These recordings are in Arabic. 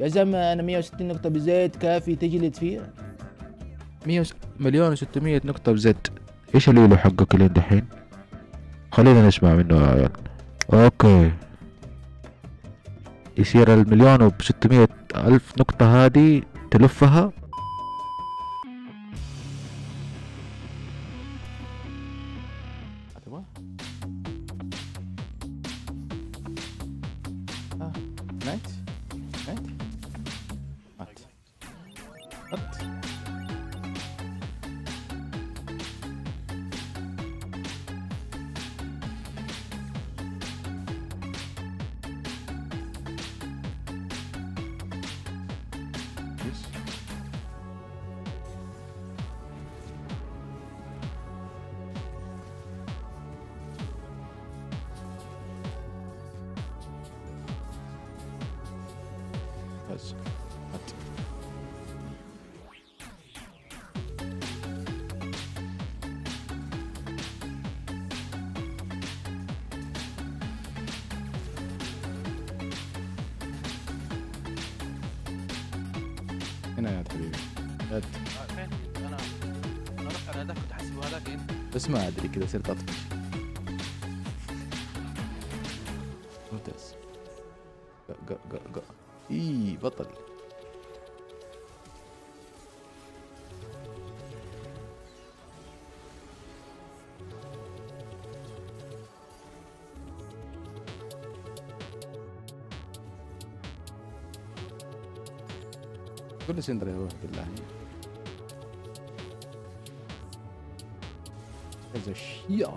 يا زلمه انا 160 نقطه بزيت كافي تجلد فيها. 1,600,000 نقطه بزيت. ايش الليلو حقك لين دحين؟ خلينا نسمع منه يا عيال. اوكي يصير 1,600,000 نقطه هذه تلفها. هنا يا حبيبي هات. فين انا رحت على هذاك كنت احسبه هذاك انت بس ما ادري كذا صرت اطفش. ممتاز. جو جو جو. اي بطل. كل سندري يروح بالله هذا الشيء.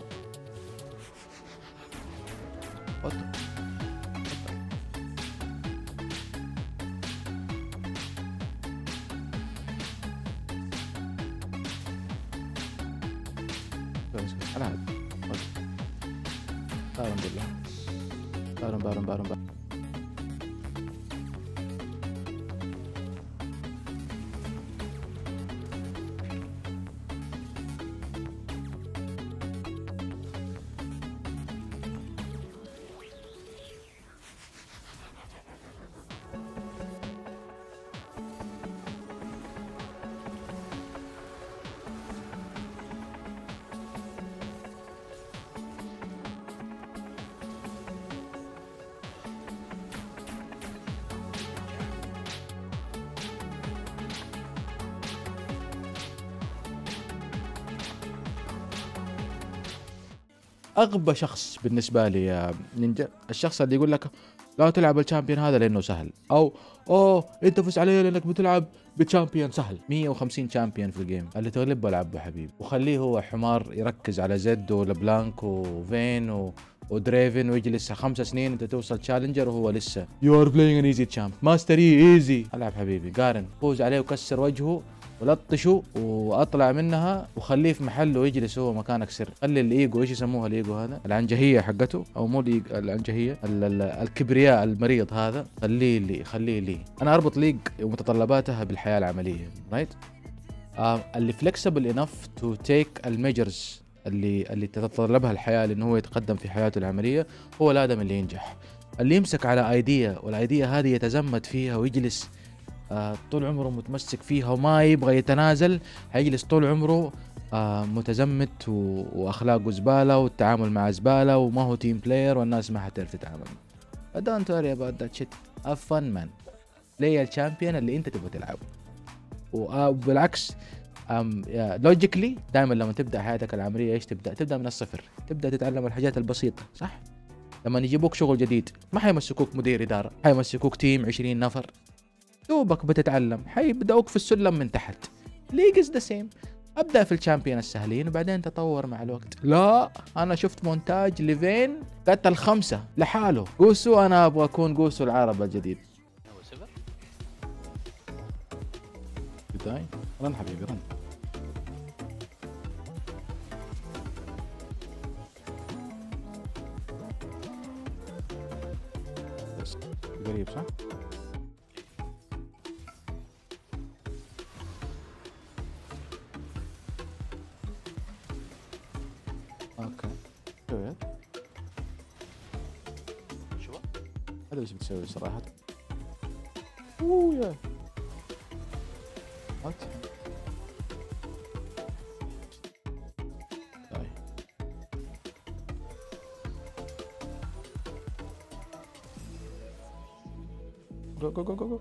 اغبى شخص بالنسبه لي يا نينجا الشخص اللي يقول لك لا تلعب الشامبيون هذا لانه سهل، او اوه انت فزت عليه لانك بتلعب بشامبيون سهل. 150 شامبيون في الجيم اللي تغلب بلعب حبيبي، وخليه هو حمار يركز على زد ولبلانك وفين ودريفن ويجي لسه 5 سنين انت توصل تشالنجر وهو لسه يو ار بلاينج ان ايزي تشامب ماستري ايزي. العب حبيبي قارن، فوز عليه وكسر وجهه ولطشه واطلع منها وخليه في محله ويجلس هو مكانك سر. خلي الايجو، ايش يسموها الايجو هذا؟ العنجهيه حقته، او مو العنجهيه، الكبرياء المريض هذا خليه لي، خليه لي. انا اربط ليج ومتطلباتها بالحياه العمليه، رايت؟ اللي فلكسبل انف تو تيك الميجرز اللي تتطلبها الحياه لانه هو يتقدم في حياته العمليه هو الادم اللي ينجح. اللي يمسك على ايديا والايديا هذه يتزمت فيها ويجلس طول عمره متمسك فيها وما يبغى يتنازل، هيجلس طول عمره متزمت واخلاقه زباله والتعامل مع زباله وما هو تيم بلاير والناس ما حتعرف تتعامل. Don't worry about that shit. Have fun man. play الشامبيون اللي انت تبغى تلعبه. وبالعكس لوجيكلي دائما لما تبدا حياتك العمليه ايش تبدا؟ تبدا من الصفر، تبدا تتعلم الحاجات البسيطه، صح؟ لما يجيبوك شغل جديد ما حيمسكوك مدير اداره، حيمسكوك تيم 20 نفر. دوبك بتتعلم حيبدأوك في السلم من تحت. ليج از ذا سيم. ابدا في الشامبيون السهلين وبعدين تطور مع الوقت. لا انا شفت مونتاج لفين قتل 5 لحاله. قوسو انا ابغى اكون قوسو العرب الجديد. بداي رن حبيبي رن. قريب صح؟ شو؟ هذا ايش بتسوي صراحة؟ Ooh, yeah. What? Die. Go, go, go, go, go.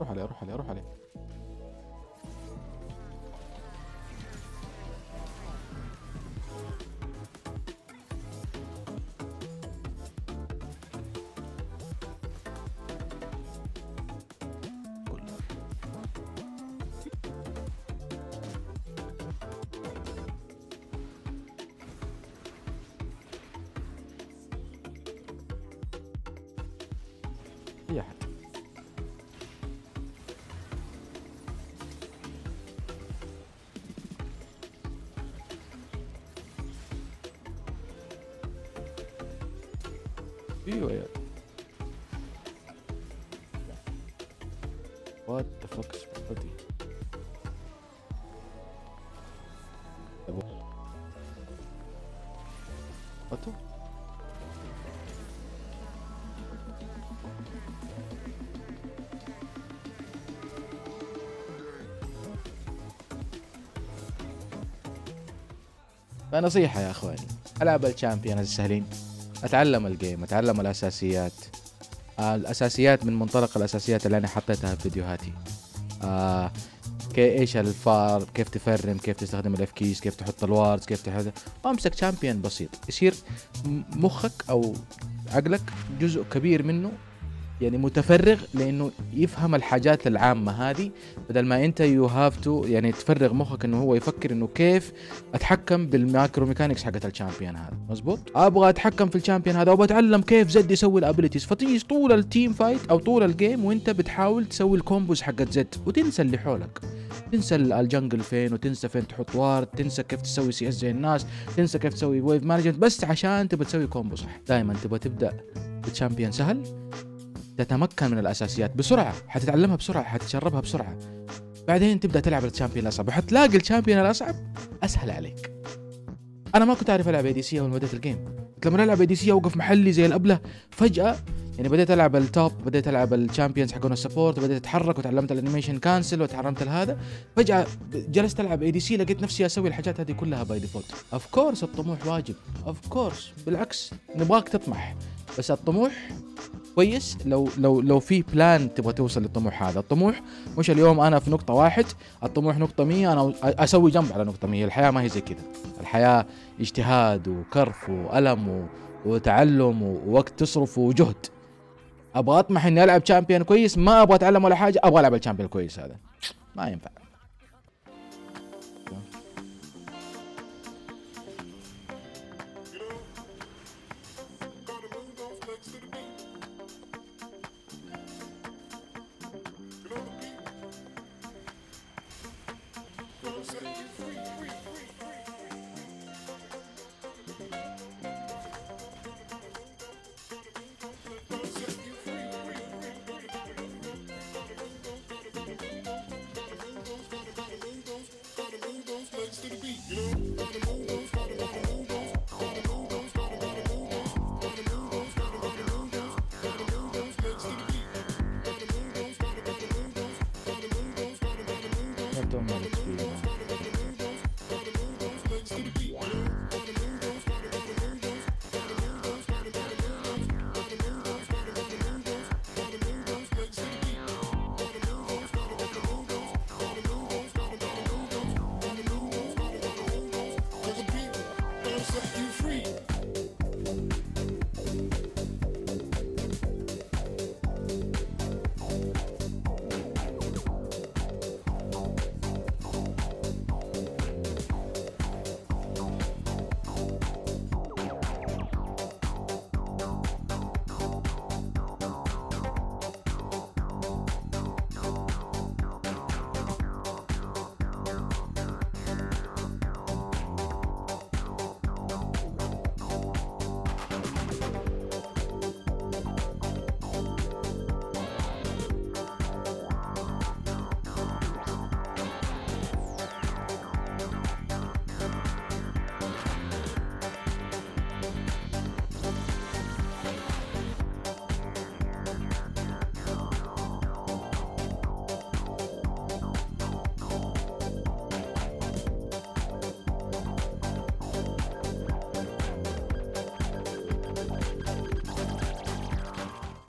روح عليه روح عليه روح عليه. اي احد ايوه يا وات ذا فك از بادي اوتو فنصيحة يا اخواني، العب الشامبيونز السهلين، اتعلم الجيم، اتعلم الاساسيات. الاساسيات من منطلق الاساسيات اللي انا حطيتها في فيديوهاتي. ايش الفار، كيف تفرم، كيف تستخدم الاف كيس، كيف تحط الواردز، كيف تحط، امسك شامبيون بسيط، يصير مخك او عقلك جزء كبير منه يعني متفرغ لانه يفهم الحاجات العامه هذه، بدل ما انت يو هاف تو يعني تفرغ مخك انه هو يفكر انه كيف اتحكم بالماكرو ميكانكس حقت الشامبيون هذا. مزبوط، ابغى اتحكم في الشامبيون هذا وبتعلم كيف زد يسوي الابيلتيز، فتجي طول التيم فايت او طول الجيم وانت بتحاول تسوي الكومبوز حقت زد وتنسى اللي حولك، تنسى الجنجل فين، وتنسى فين تحط وارد، تنسى كيف تسوي سي اس زي الناس، تنسى كيف تسوي ويف مانجمنت، بس عشان تبغى تسوي كومبو صح. دائما تبغى تبدا بالشامبيون سهل، تتمكن من الاساسيات بسرعه، حتتعلمها بسرعه، حتتشربها بسرعه، بعدين تبدا تلعب الشامبيون الاصعب، وحتلاقي الشامبيون الاصعب اسهل عليك. انا ما كنت اعرف العب اي دي سي اول ما بديت الجيم، كنت لما العب اي دي سي اوقف محلي زي الابله، فجاه يعني بديت العب التوب، بديت العب الشامبيونز حقون السبورت، وبديت اتحرك وتعلمت الانيميشن كانسل وتعلمت هذا، فجاه جلست العب اي دي سي لقيت نفسي اسوي الحاجات هذه كلها باي ديفولت. اوف كورس الطموح واجب، اوف كورس بالعكس نبغاك تطمح، بس الطموح كويس لو في بلان تبغى توصل للطموح هذا. الطموح مش اليوم انا في نقطة واحد، الطموح نقطة 100 انا اسوي جنب على نقطة 100، الحياة ما هي زي كذا، الحياة اجتهاد وكرف وألم وتعلم ووقت تصرف وجهد. ابغى اطمح اني العب شامبيون كويس، ما ابغى اتعلم ولا حاجة، ابغى العب الشامبيون كويس هذا ما ينفع.